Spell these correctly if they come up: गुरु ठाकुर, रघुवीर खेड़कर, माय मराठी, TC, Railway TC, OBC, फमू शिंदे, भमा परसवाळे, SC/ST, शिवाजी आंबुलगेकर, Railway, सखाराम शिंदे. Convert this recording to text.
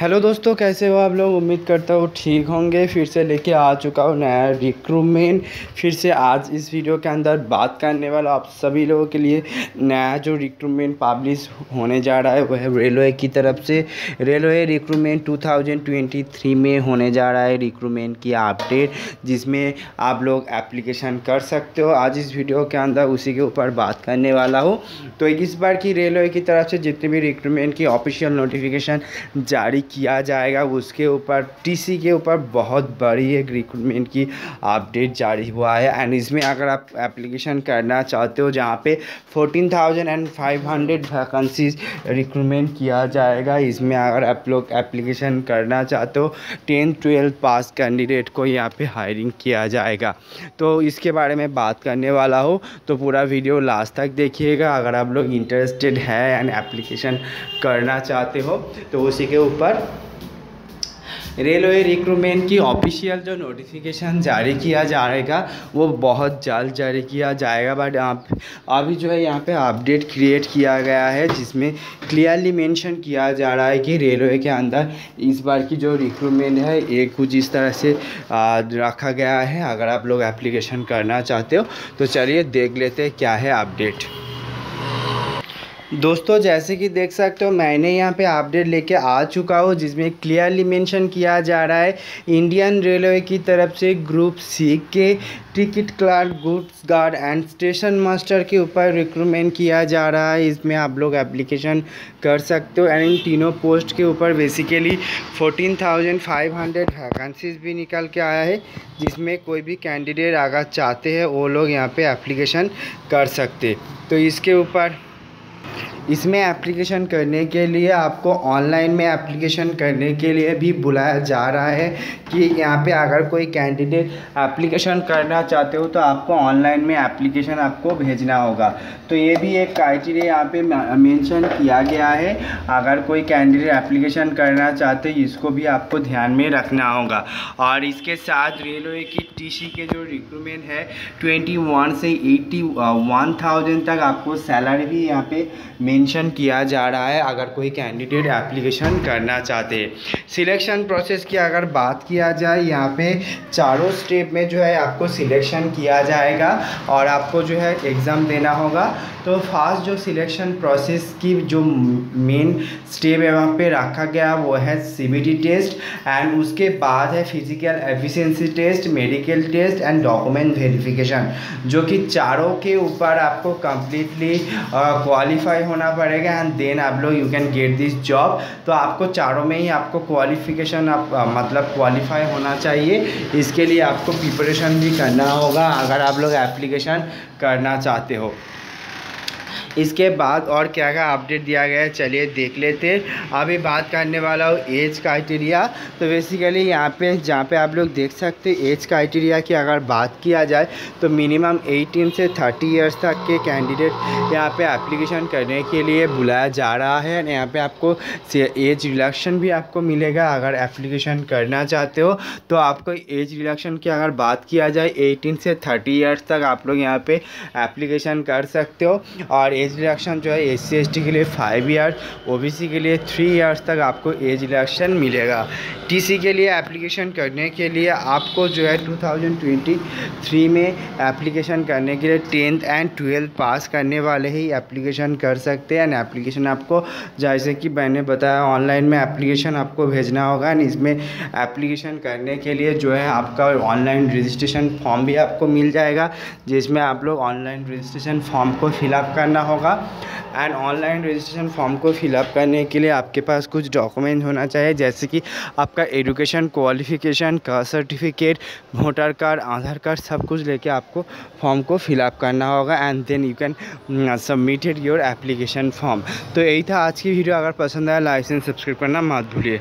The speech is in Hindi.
हेलो दोस्तों, कैसे हो आप लोग। उम्मीद करता हूँ ठीक होंगे। फिर से लेके आ चुका हूँ नया रिक्रूटमेंट। फिर से आज इस वीडियो के अंदर बात करने वाला आप सभी लोगों के लिए नया जो रिक्रूटमेंट पब्लिश होने जा रहा है वह है रेलवे की तरफ से। रेलवे रिक्रूटमेंट 2023 में होने जा रहा है रिक्रूटमेंट की अपडेट, जिसमें आप लोग एप्लीकेशन कर सकते हो। आज इस वीडियो के अंदर उसी के ऊपर बात करने वाला हूँ। तो इस बार की रेलवे की तरफ से जितने भी रिक्रूटमेंट की ऑफिशियल नोटिफिकेशन जारी किया जाएगा उसके ऊपर टीसी के ऊपर बहुत बड़ी एक रिक्रूटमेंट की अपडेट जारी हुआ है। एंड इसमें अगर आप एप्लीकेशन करना चाहते हो, जहाँ पे 14,500 वैकेंसीज रिक्रूटमेंट किया जाएगा, इसमें अगर आप लोग एप्लीकेशन करना चाहते हो 10th 12th पास कैंडिडेट को यहाँ पे हायरिंग किया जाएगा। तो इसके बारे में बात करने वाला हो तो पूरा वीडियो लास्ट तक देखिएगा। अगर आप लोग इंटरेस्टेड है एंड एप्लीकेशन करना चाहते हो तो उसी के ऊपर रेलवे रिक्रूटमेंट की ऑफिशियल जो नोटिफिकेशन जारी किया जाएगा वो बहुत जल्द जारी किया जाएगा। बट आप अभी जो है यहाँ पे अपडेट क्रिएट किया गया है, जिसमें क्लियरली मेंशन किया जा रहा है कि रेलवे के अंदर इस बार की जो रिक्रूटमेंट है ये कुछ इस तरह से रखा गया है। अगर आप लोग एप्लीकेशन करना चाहते हो तो चलिए देख लेते हैं क्या है अपडेट। दोस्तों, जैसे कि देख सकते हो मैंने यहाँ पे अपडेट लेके आ चुका हूँ, जिसमें क्लियरली मेंशन किया जा रहा है इंडियन रेलवे की तरफ से ग्रुप सी के ticket clerk, goods guard and station master के ऊपर रिक्रूटमेंट किया जा रहा है। इसमें आप लोग एप्लीकेशन कर सकते हो। एंड इन तीनों पोस्ट के ऊपर बेसिकली 14,500 वैकेंसीज भी निकल के आया है, जिसमें कोई भी कैंडिडेट अगर चाहते हैं वो लोग यहाँ पर एप्लीकेशन कर सकते। तो इसके ऊपर इसमें एप्लीकेशन करने के लिए आपको ऑनलाइन में एप्लीकेशन करने के लिए भी बुलाया जा रहा है कि यहाँ पे अगर कोई कैंडिडेट एप्लीकेशन करना चाहते हो तो आपको ऑनलाइन में एप्लीकेशन आपको भेजना होगा। तो ये भी एक क्राइटेरिया यहाँ पे मेंशन किया गया है। अगर कोई कैंडिडेट एप्लीकेशन करना चाहते हो इसको भी आपको ध्यान में रखना होगा। और इसके साथ रेलवे की टीसी के जो रिक्रूटमेंट है 21 से 81,000 तक आपको सैलरी भी यहाँ पे मेंशन किया जा रहा है, अगर कोई कैंडिडेट एप्लीकेशन करना चाहते हैं। सिलेक्शन प्रोसेस की अगर बात किया जाए, यहाँ पे चारों स्टेप में जो है आपको सिलेक्शन किया जाएगा और आपको जो है एग्ज़ाम देना होगा। तो फर्स्ट जो सिलेक्शन प्रोसेस की जो मेन स्टेप है वहाँ पे रखा गया वो है सीबीटी टेस्ट, एंड उसके बाद है physical efficiency test, medical test and document verification, जो कि चारों के ऊपर आपको कम्प्लीटली क्वालिफाई होना पड़ेगा। एंड देन आप लोग you can get this job. तो आपको चारों में ही आपको क्वालिफिकेशन मतलब क्वालिफाई होना चाहिए। इसके लिए आपको प्रिपरेशन भी करना होगा अगर आप लोग एप्लीकेशन करना चाहते हो। इसके बाद और क्या क्या अपडेट दिया गया है चलिए देख लेते। अभी बात करने वाला हूँ एज क्राइटेरिया। तो बेसिकली यहाँ पे जहाँ पे आप लोग देख सकते एज क्राइटेरिया की अगर बात किया जाए तो मिनिमम 18 से 30 इयर्स तक के कैंडिडेट यहाँ पे एप्लीकेशन करने के लिए बुलाया जा रहा है। यहाँ पे आपको एज रिडक्शन भी आपको मिलेगा। अगर एप्लीकेशन करना चाहते हो तो आपको एज रिडक्शन की अगर बात किया जाए 18 से 30 इयर्स तक आप लोग यहाँ पर एप्लीकेशन कर सकते हो। और एज रिडक्शन जो है SC/ST के लिए 5 इयर्स, OBC के लिए 3 इयर्स तक आपको एज रिडक्शन मिलेगा। TC के लिए एप्लीकेशन करने के लिए आपको जो है 2023 में एप्लीकेशन करने के लिए 10th एंड 12th पास करने वाले ही एप्लीकेशन कर सकते हैं। एंड एप्लीकेशन आपको जैसे कि मैंने बताया ऑनलाइन में एप्लीकेशन आपको भेजना होगा। एंड इसमें एप्लीकेशन करने के लिए जो है आपका ऑनलाइन रजिस्ट्रेशन फॉर्म भी आपको मिल जाएगा, जिसमें आप लोग ऑनलाइन रजिस्ट्रेशन फॉर्म को फिलअप करना होगा। एंड ऑनलाइन रजिस्ट्रेशन फॉर्म को फिलअप करने के लिए आपके पास कुछ डॉक्यूमेंट होना चाहिए, जैसे कि आपका education qualification, caste certificate, voter card, Aadhaar card, सब कुछ लेके आपको फॉर्म को फिलअप करना होगा। And then you can submitted your application form. तो यही था आज की वीडियो। अगर पसंद आया लाइक एंड सब्सक्राइब करना मत भूलिए।